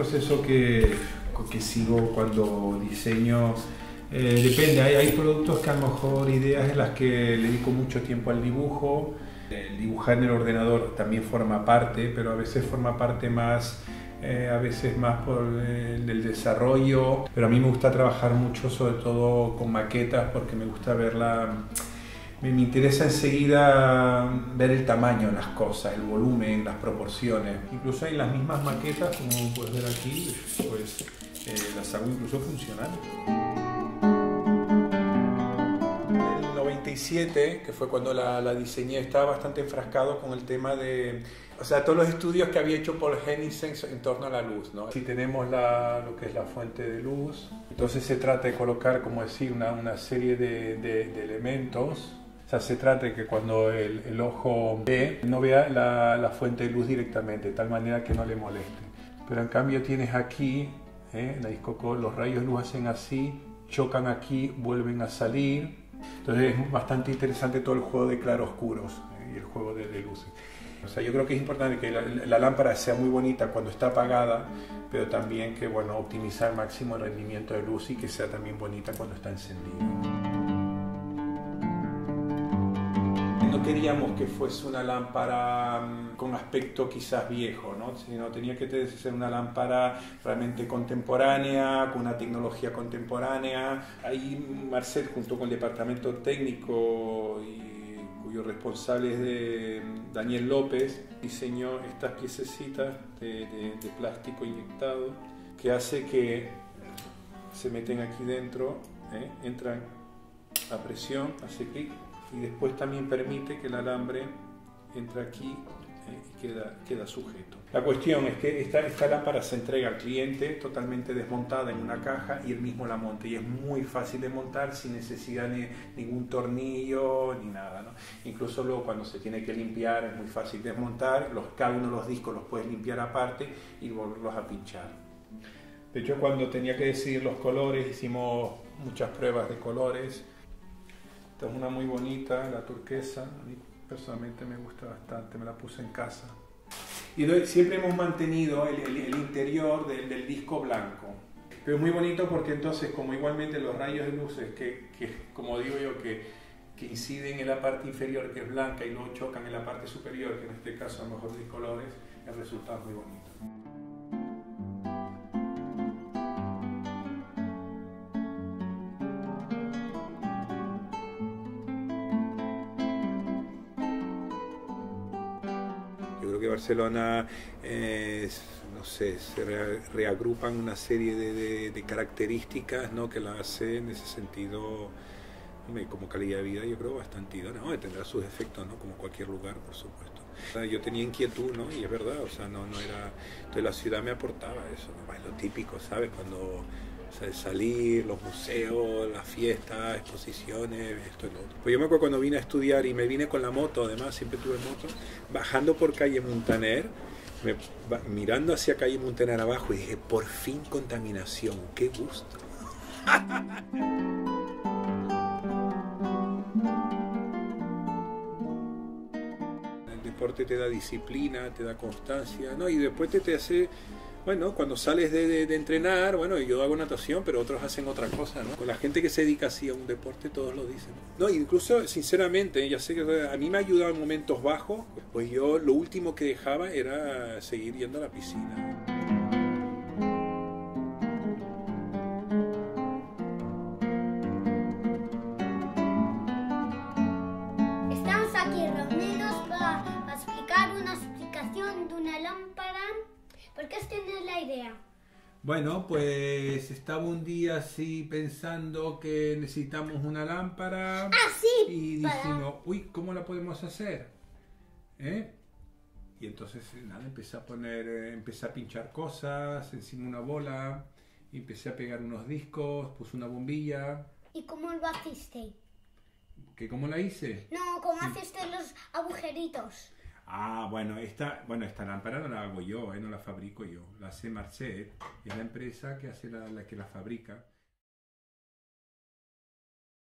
proceso que sigo cuando diseño. Depende, hay productos que a lo mejor ideas en las que le dedico mucho tiempo al dibujo. El dibujar en el ordenador también forma parte, pero a veces forma parte más, a veces más por el desarrollo. Pero a mí me gusta trabajar mucho, sobre todo con maquetas, porque me gusta verla. Me interesa enseguida ver el tamaño de las cosas, el volumen, las proporciones. Incluso en las mismas maquetas, como puedes ver aquí, pues las hago incluso funcionales. Que fue cuando la diseñé, estaba bastante enfrascado con el tema de, o sea, todos los estudios que había hecho Paul Henningsen en torno a la luz, ¿no? Si tenemos lo que es la fuente de luz, entonces se trata de colocar, como decir, una serie de elementos. O sea, se trata de que cuando el ojo ve, no vea la fuente de luz directamente, de tal manera que no le moleste. Pero en cambio tienes aquí, la disco, los rayos de luz hacen así, chocan aquí, vuelven a salir. Entonces es bastante interesante todo el juego de claroscuros y el juego de luces. O sea, yo creo que es importante que la lámpara sea muy bonita cuando está apagada, pero también que, bueno, optimizar al máximo el rendimiento de luz y que sea también bonita cuando está encendida. No queríamos que fuese una lámpara con aspecto quizás viejo, ¿no? Sino tenía que ser una lámpara realmente contemporánea, con una tecnología contemporánea. Ahí Marcel, junto con el departamento técnico, cuyo responsable es Daniel López, diseñó estas piececitas de plástico inyectado que hace que se meten aquí dentro, entran a presión, hace clic, y después también permite que el alambre entre aquí y queda sujeto. La cuestión es que esta lámpara se entrega al cliente totalmente desmontada en una caja y él mismo la monta, y es muy fácil de montar sin necesidad de ningún tornillo ni nada, ¿no? Incluso luego, cuando se tiene que limpiar, es muy fácil desmontar. Cada uno de los discos los puedes limpiar aparte y volverlos a pinchar. De hecho, cuando tenía que decidir los colores, hicimos muchas pruebas de colores. Esta es una muy bonita, la turquesa. Personalmente me gusta bastante, me la puse en casa. Y siempre hemos mantenido el interior del disco blanco. Pero es muy bonito porque entonces, como igualmente los rayos de luces, que como digo yo, que inciden en la parte inferior, que es blanca, y luego chocan en la parte superior, que en este caso a lo mejor de colores, el resultado es muy bonito. Que Barcelona, no sé, se reagrupan una serie de características, ¿no?, que la hace en ese sentido, como calidad de vida, yo creo bastante idónea. No, tendrá sus efectos, ¿no?, como cualquier lugar, por supuesto. Yo tenía inquietud, ¿no?, y es verdad, o sea, no era. Entonces la ciudad me aportaba eso, ¿no?, es lo típico, ¿sabes? Cuando, o sea, salir, los museos, las fiestas, exposiciones, esto y lo otro. Pues yo me acuerdo cuando vine a estudiar y me vine con la moto, además siempre tuve moto, bajando por calle Montaner, mirando hacia calle Montaner abajo, y dije, por fin contaminación, qué gusto. El deporte te da disciplina, te da constancia, ¿no? Y después te hace... Bueno, cuando sales de entrenar, bueno, yo hago natación, pero otros hacen otra cosa, ¿no? Con la gente que se dedica así a un deporte, todos lo dicen. No, incluso, sinceramente, ya sé que a mí me ha ayudado en momentos bajos, pues yo lo último que dejaba era seguir yendo a la piscina. Estamos aquí reunidos para explicar una explicación de una lámpara. ¿Por qué tienes la idea? Bueno, pues estaba un día así pensando que necesitamos una lámpara. Ah, sí. Y dijimos, uy, ¿cómo la podemos hacer? Y entonces, nada, empecé a pinchar cosas encima de una bola, y empecé a pegar unos discos, puse una bombilla. ¿Y cómo lo hiciste? ¿Que cómo la hice? No, ¿cómo hiciste los agujeritos? Ah, bueno, esta lámpara no la hago yo, no la fabrico yo, la hace Marset, es la empresa que la fabrica.